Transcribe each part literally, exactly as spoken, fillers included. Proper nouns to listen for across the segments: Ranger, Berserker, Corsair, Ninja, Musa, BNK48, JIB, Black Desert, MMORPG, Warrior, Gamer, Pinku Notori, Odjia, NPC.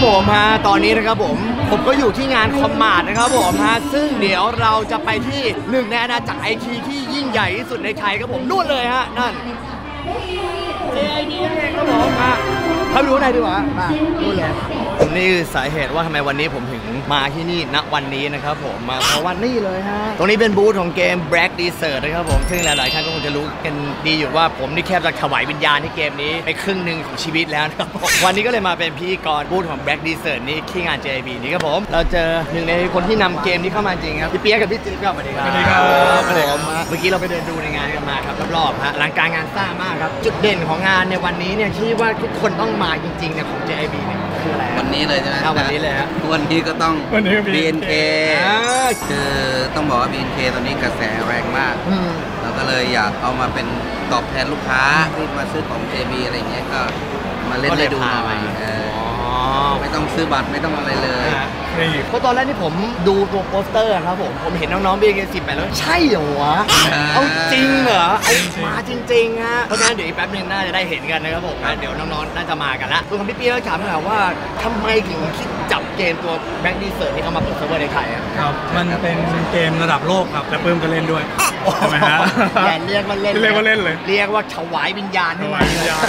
ครับผมฮะตอนนี้นะครับผมผมก็อยู่ที่งานคอมมาดนะครับผมฮะซึ่งเดี๋ยวเราจะไปที่หนึ่งในอาณาจักรไอทีที่ยิ่งใหญ่ที่สุดในไทยครับผมนู่นเลยฮะนั่น เจ ไอ บี นั่นเองครับผมฮะเขารู้อะไรดีวะมานู่นเลยนี่สาเหตุว่าทำไมวันนี้ผมถึงมาที่นี่ณวันนี้นะครับผมมาเพราะว่านี่เลยฮะตรงนี้เป็นบูธของเกม Black Desert นะครับผมซึ่งหลายๆท่านก็คงจะรู้กันดีอยู่ว่าผมนี่แคบจะถวายวิญญาณที่เกมนี้ไปครึ่งหนึ่งของชีวิตแล้วนะครับวันนี้ก็เลยมาเป็นพิธีกรบูธของ Black Desert นี่ที่งาน เจ ไอ บี นี่ครับผมเราเจอหนึ่งในคนที่นำเกมนี้เข้ามาจริงครับพี่เปี๊ยกกับพี่จิ๊บครับสวัสดีครับสวัสดีครับผมเมื่อกี้เราไปเดินดูในงานกันมาครับรอบๆฮะอลังการงานสร้างมากครับจุดเด่นของงานในวันนี้เนี่ยที่ว่าทุกคนต้องมาจริงๆเนี่ยของ เจ ไอ บี เนี่ยคืออะไรวันนี้เลยใช่ไหมวันนี้เลยครับวันนี้ก็ต้อง บี เอ็น เค คือต้องบอกว่า บี เอ็น เค ตอนนี้กระแสแรงมากเราก็เลยอยากเอามาเป็นตอบแทนลูกค้าที่มาซื้อของ เจ บี อะไรเงี้ยก็มาเล่นได้ดูหน่อยไม่ต้องซื้อบัตรไม่ต้องอะไรเลยเพราะตอนแรกที่ผมดูตัวโปสเตอร์ครับผมผมเห็นน้องๆ บี เอ็น เค สี่สิบไปแล้วใช่เหรอวะเอาจริงเหรอมาจริงๆฮะเพราะงั้นเดี๋ยวอีกแป๊บนึงน่าจะได้เห็นกันนะครับผมเดี๋ยวน้องๆน่าจะมากันละตัวของพี่เปี๊ยกถามหน่อยว่าทำไมถึงคิดจับเกมตัว Black Desert นี่เอามาเปิดเซิร์ฟเวอร์ในไทยครับมันเป็นเกมระดับโลกครับและเพิ่มก็เล่นด้วยใช่ไหมฮะเรียกว่าเล่นเรียกว่าเล่นเลยเรียกว่าถวายวิญญาณถวายวิญญาณ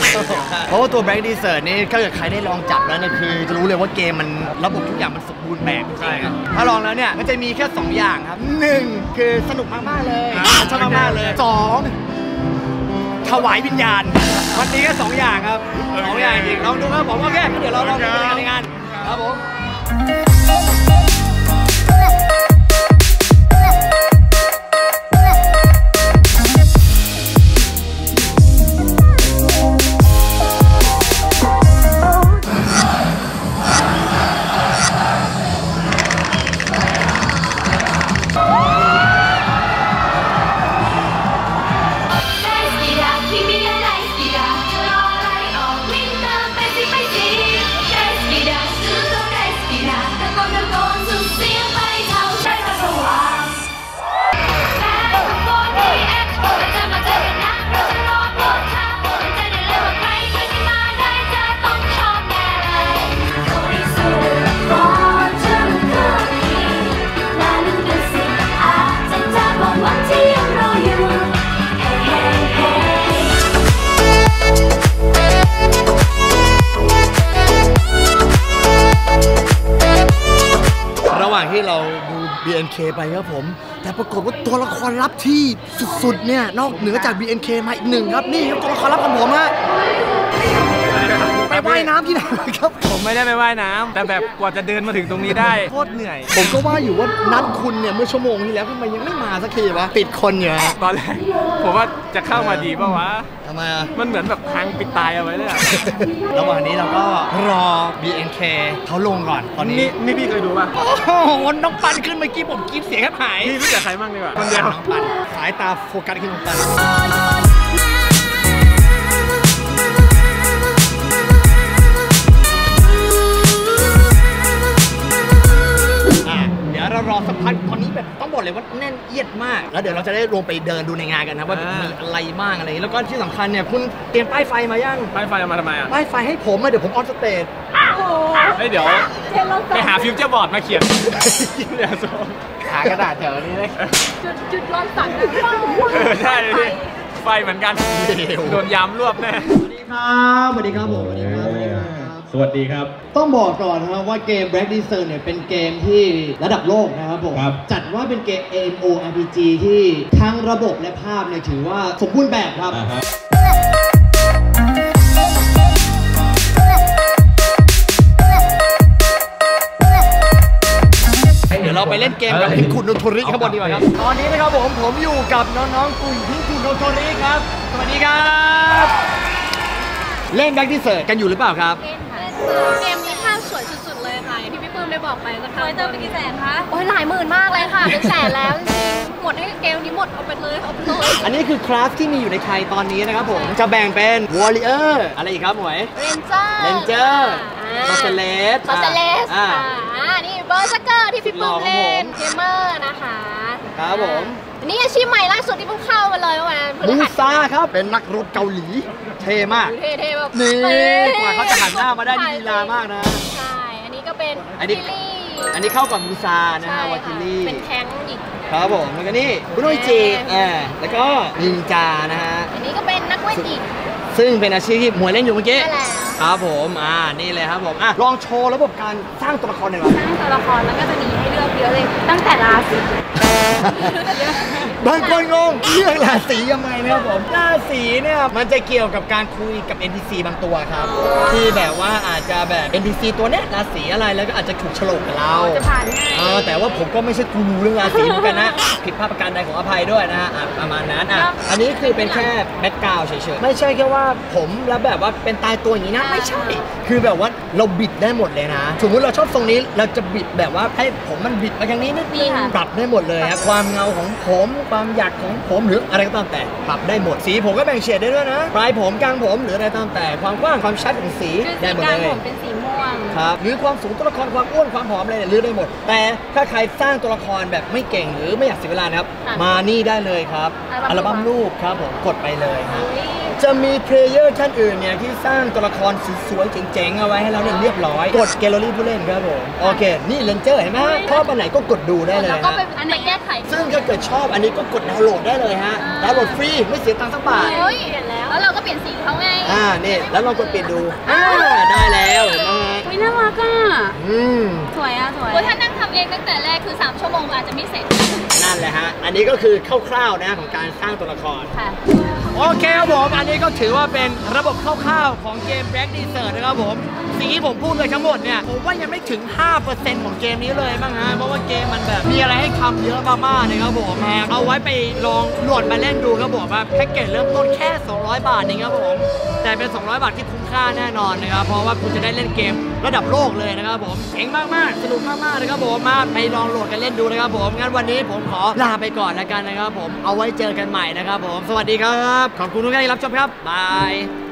เพราะว่าตัว Black Desert นี่ถ้าเกิดใครได้ลองจับแล้วเนี่ยคือจะรู้เลยว่าเกมมันระบบทุกอย่างมันสมบูรณ์แบบใช่ครับถ้าลองแล้วเนี่ยมันจะมีแค่สองอย่างครับหนึ่งคือสนุกมากๆเลยชอบมากๆเลยสองถวายวิญญาณวันนี้ก็สองอย่างครับสองอย่างอีกลองดูครับผมโอเคเดี๋ยวเราลองดูกันในงานครับผมที่เราดู บี เอ็น เค ไปครับผมแต่ปรากฏว่าตัวละครลับที่สุดๆเนี่ยนอกเหนือจาก บี เอ็น เค มาอีกหนึ่งครับนี่ตัวละครลับของผมฮะไปว่ายน้ำที่ไหนครับผมไม่ได้ไปว่ายน้ำแต่แบบกว่าจะเดินมาถึงตรงนี้ได้โคตรเหนื่อยผมก็ว่าอยู่ว่านัดคุณเนี่ยเมื่อชั่วโมงที่แล้วทำไมยังไม่มาสักทีวะติดคนอยู่ตอนแรกผมว่าจะเข้ามาดีป่าววะทำไมอ่ะมันเหมือนแบบทางปิดตายเอาไว้เลยระหว่างนี้เราก็รอ บี เอ็น เค เขาลงก่อนตอนนี้นี่พี่เคยดูป่ะโอ้โหน้องปันขึ้นเมื่อกี้ผมกรี๊ดเสียงแทบหายพี่รู้จักใครบ้างดีกว่าคนเดียวน้องปันสายตาโฟกัสที่น้องปันรอสัมภาษณ์ตอนนี้แบบต้องบอกเลยว่าแน่นเอียดมากแล้วเดี๋ยวเราจะได้ลงไปเดินดูในงานกันนะว่ามีอะไรบ้างอะไรแล้วก็ที่สำคัญเนี่ยคุณเตรียมป้ายไฟมายังป้ายไฟมาทำไมอ่ะป้ายไฟให้ผมอะเดี๋ยวผมออนสเตจเฮ้ยเดี๋ยวไปหาฟิวเจอร์บอร์ดมาเขียนหากระดาษแถวนี้เลยจุดจุดร้อนสั่นใช่ไฟเหมือนกันโดนย้ำรวบแน่สวัสดีครับสวัสดีครับผมสวัสดีครับสวัสดีครับต้องบอกก่อนนะครับว่าเกม Black Desert เนี่ยเป็นเกมที่ระดับโลกนะครับผมจัดว่าเป็นเกม เอ เอ็ม โอ อาร์ พี จี ที่ทั้งระบบและภาพเนี่ยถือว่าสมบูรณ์แบบครับเดี๋ยวเราไปเล่นเกมกับพิงคุโนโทริข้างบนดีกว่าครับตอนนี้นะครับผมผมอยู่กับน้องๆกลุ่มพิงคุโนโทริครับสวัสดีครับเล่น Black Desert กันอยู่หรือเปล่าครับเกมนี้ภาพสวยสุดๆเลยค่ะอย่างที่พี่ปื้มได้บอกไปนะคะเติมไปกี่แสนคะโอ้ยหลายหมื่นมากเลยค่ะเป็นแสนแล้วหมดให้เกมนี้หมดเอาไปเลยเอาไปเลยอันนี้คือคลาสที่มีอยู่ในไทยตอนนี้นะครับผมจะแบ่งเป็น Warrior อะไรอีกครับหมวย Ranger Ranger Corsair Corsair อ่านี่ Berserker ที่พี่ปื้มเล่น Gamer นะคะครับผมนี่อาชีพใหม่ล่าสุดที่เพิ่งเข้ามาเลยวันมูซาครับเป็นนักรบเกาหลีเท่มากเท่ๆแบบนี่กว่าเขาจะหันหน้ามาได้ดีลามากนะใช่ เป็นอันนี้อันนี้เข้ากับมูซานะฮะวาคิลี่เป็นแท้งอีกครับผมแล้วก็นี่คุณโอจิอ่าแล้วก็นินจานะฮะอันนี้ก็เป็นนักเวทีซึ่งเป็นอาชีพที่หมวยเล่นอยู่เมื่อกี้ครับผมอ่านี่เลยครับผมอ่ะลองโชว์ระบบการสร้างตัวละครหน่อยครับสร้างตัวละครมันก็จะมีให้เลือกเยอะเลยตั้งแต่ราศีบางคนงงเรื่องราศียังไงนะครับผมราศีเนี่ยมันจะเกี่ยวกับการคุยกับ เอ็น พี ซี บางตัวครับที่แบบว่าอาจจะแบบ เอ็น พี ซี ตัวเนี้ยราศีอะไรแล้วก็อาจจะถูกฉลกกับเราจะผ่านง่ายแต่ว่าผมก็ไม่ใช่กูรู้เรื่องราศีเหมือนกันนะผิดพลาดประการใดของอภัยด้วยนะฮะประมาณนั้นอ่ะอันนี้คือเป็นแค่แบ็คกราวด์เฉยๆไม่ใช่แค่ว่าผมแล้วแบบว่าเป็นตายตัวอย่างนี้นะไม่ใช่คือแบบว่าเราบิดได้หมดเลยนะสมมติเราชอบทรงนี้เราจะบิดแบบว่าให้ผมมันบิดไปอย่างนี้นิดนึงปรับได้หมดเลยครับความเงาของผมความหยักของผมหรืออะไรก็ตามแต่ปรับได้หมดสีผมก็แบ่งเฉดได้ด้วยนะปลายผมกลางผมหรืออะไรก็ตามแต่ความกว้างความชัดของสีได้หมดเลยผมเป็นสีม่วงครับหรือความสูงตัวละครความอ้วนความผอมอะไรเนี่ยเลือกได้หมดแต่ถ้าใครสร้างตัวละครแบบไม่เก่งหรือไม่อยากเสียเวลานะครับมานี่ได้เลยครับอัลบั้มรูปครับผมกดไปเลยฮะจะมีเพลเยอร์ท่านอื่นเนี่ยที่สร้างตัวละครสวยๆเจ๋งๆเอาไว้ให้เราเนี่ยเรียบร้อยกดแกลเลอรี่ผู้เล่นครับผมโอเคนี่เรนเจอร์เห็นไหมชอบอันไหนก็กดดูได้เลยแล้วก็ไปอันไหนแก้ไขซึ่งถ้าเกิดชอบอันนี้ก็กดดาวน์โหลดได้เลยฮะดาวน์โหลดฟรีไม่เสียตังค์สักบาทเฮ้ยเห็นแล้วแล้วเราก็เปลี่ยนสีเขาไงอ่านี่แล้วเรากดเปลี่ยนดูอ่าได้แล้วเห็นไหมอุ้ยน่ารักอ่ะอืมสวยอ่ะสวยถ้านั่งทำเองตั้งแต่แรกคือสามชั่วโมงอาจจะไม่เสร็จนั่นแหละฮะอันนี้ก็คือคร่าวๆนะของการสร้างตัวละครค่ะโอเคครับผมอันนี้ก็ถือว่าเป็นระบบคร่าวๆของเกม Black Desert นะครับผมสิ่งที่ผมพูดเลยทั้งหมดเนี่ยผมว่ายังไม่ถึง ห้าเปอร์เซ็นต์ ของเกมนี้เลยมั้งฮะเพราะว่าเกมมันแบบมีอะไรให้ทำเยอะมากๆนะครับผมเอาไว้ไปลองโหลดมาเล่นดูครับผมว่าแพ็กเกจเริ่มต้นแค่สองร้อยบาทเองครับผมแต่เป็นสองร้อยบาทที่คุ้มค่าแน่นอนนะครับเพราะว่าคุณจะได้เล่นเกมระดับโลกเลยนะครับผมเจ๋งมากๆสนุกมากๆนะครับผมมาไปลองโหลดกันเล่นดูนะครับผมงั้นวันนี้ผมขอลาไปก่อนแล้วกันนะครับผมเอาไว้เจอกันใหม่นะครับผมสวัสดีครับขอบคุณทุกท่านที่รับชมครับบาย